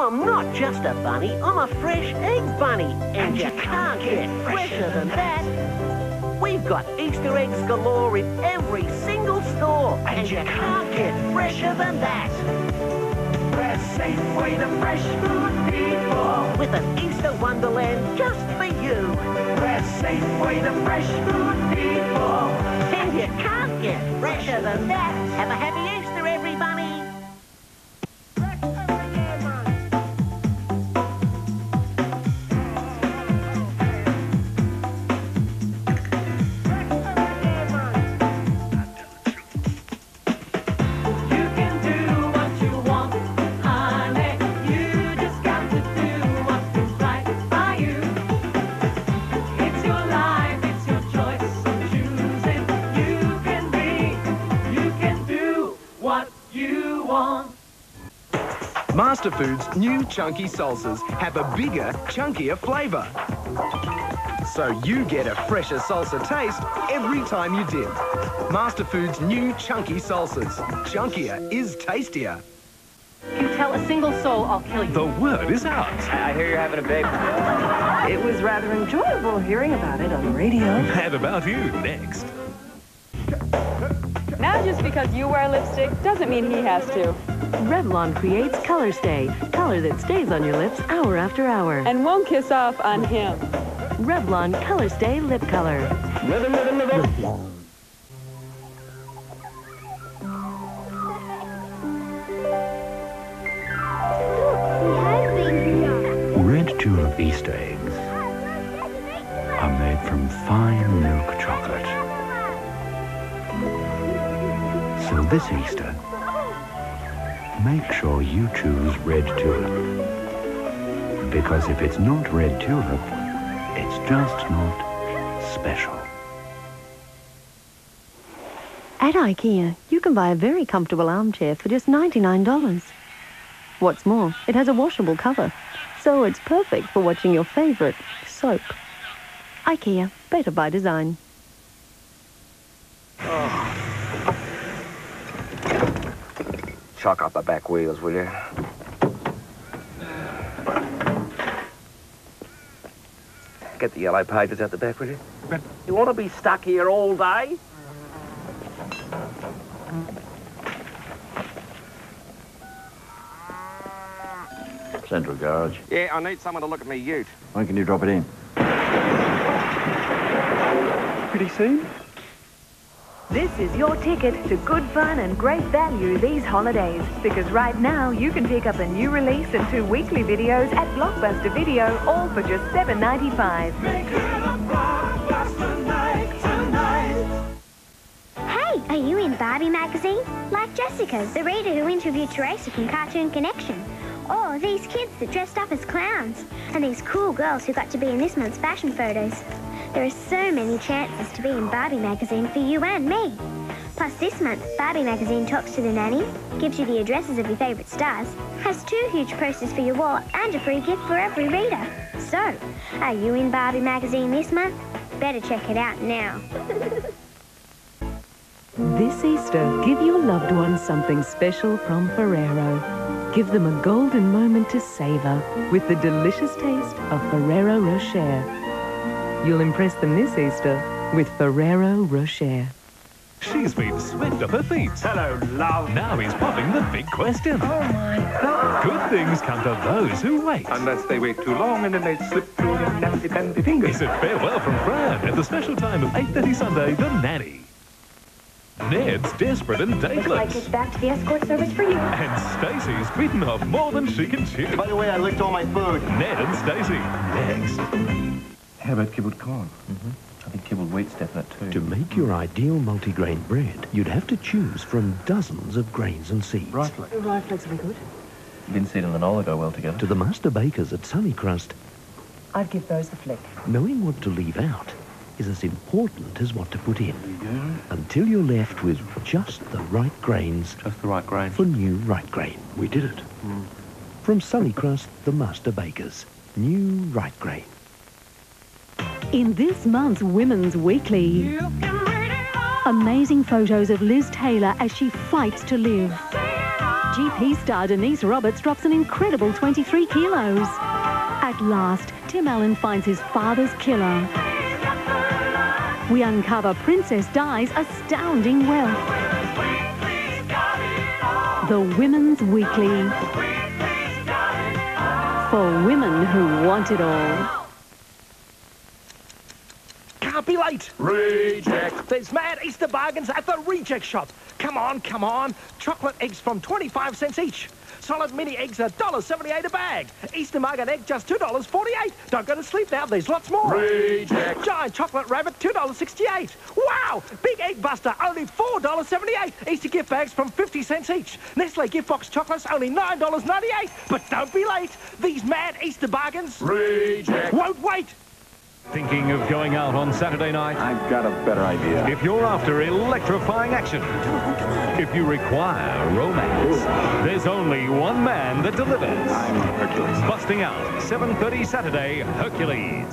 I'm not just a bunny, I'm a fresh egg bunny. And you can't get fresher than that. We've got Easter eggs galore in every single store. And you can't get fresher than that. We're Safeway, the fresh food people. With an Easter wonderland just for you. We're Safeway, the fresh food people. And you can't get fresher than that. Have a happy Easter. MasterFood's new chunky salsas have a bigger, chunkier flavour. So you get a fresher salsa taste every time you dip. MasterFood's new chunky salsas. Chunkier is tastier. You tell a single soul, I'll kill you. The word is out. I hear you're having a baby. It was rather enjoyable hearing about it on the radio. And about you next. Now just because you wear lipstick doesn't mean he has to. Revlon creates Colorstay, color that stays on your lips hour after hour. And won't kiss off on him. Revlon Colorstay Lip Color. Revlon. Red Tulip Easter eggs are made from fine milk chocolate. So this Easter, make sure you choose Red Tulip. Because if it's not Red Tulip, it's just not special. At IKEA, you can buy a very comfortable armchair for just $99. What's more, it has a washable cover, so it's perfect for watching your favourite soap. IKEA, better by design. Chalk out the back wheels, will you? Get the yellow pages out the back, will you? You want to be stuck here all day? Central garage. Yeah, I need someone to look at me ute. When can you drop it in? Pretty soon. This is your ticket to good fun and great value these holidays, because right now you can pick up a new release and 2 weekly videos at Blockbuster Video, all for just $7.95. Make it a Blockbuster night tonight. Hey, are you in Barbie Magazine? Like Jessica, the reader who interviewed Teresa from Cartoon Connection. Or these kids that dressed up as clowns. And these cool girls who got to be in this month's fashion photos. There are so many chances to be in Barbie Magazine for you and me. Plus this month, Barbie Magazine talks to The Nanny, gives you the addresses of your favourite stars, has 2 huge posters for your wall and a free gift for every reader. So, are you in Barbie Magazine this month? Better check it out now. This Easter, give your loved ones something special from Ferrero. Give them a golden moment to savour with the delicious taste of Ferrero Rocher. You'll impress them this Easter with Ferrero Rocher. She's been swept up her feet. Hello, love. Now he's popping the big question. Oh, my God. Good things come to those who wait. Unless they wait too long and then they slip through your nasty fingers. It's a farewell from Fran at the special time of 8:30 Sunday, The Nanny. Ned's desperate and dateless. Looks like it's back to the escort service for you. And Stacey's bitten off more than she can chew. By the way, I licked all my food. Ned and Stacey, next. How about kibbled corn? I think kibbled wheat's definite too. To make your ideal multigrain bread, you'd have to choose from dozens of grains and seeds. Rye flakes. Rye flakes would be good. Linseed and lanola go well together. To the master bakers at Sunnycrust, I'd give those the flick. Knowing what to leave out is as important as what to put in. There you go. Until you're left with just the right grains. Just the right grain. For new right grain. We did it. From Sunnycrust, the master bakers. New right grain. In this month's Women's Weekly, amazing photos of Liz Taylor as she fights to live. GP star Denise Roberts drops an incredible 23 kilos. At last, Tim Allen finds his father's killer. We uncover Princess Di's astounding wealth. The Women's Weekly. For women who want it all. Can't be late. Reject. There's mad Easter bargains at the Reject Shop. Come on, come on. Chocolate eggs from 25 cents each. Solid mini eggs are $1.78 a bag. Easter mug and egg just $2.48. Don't go to sleep now, there's lots more. Reject. Giant chocolate rabbit, $2.68. Wow! Big egg buster, only $4.78. Easter gift bags from 50 cents each. Nestle gift box chocolates, only $9.98. But don't be late. These mad Easter bargains... Reject. Won't wait. Thinking of going out on Saturday night? I've got a better idea. If you're after electrifying action, if you require romance, there's only one man that delivers. I'm Hercules. Busting out, 7:30 Saturday, Hercules.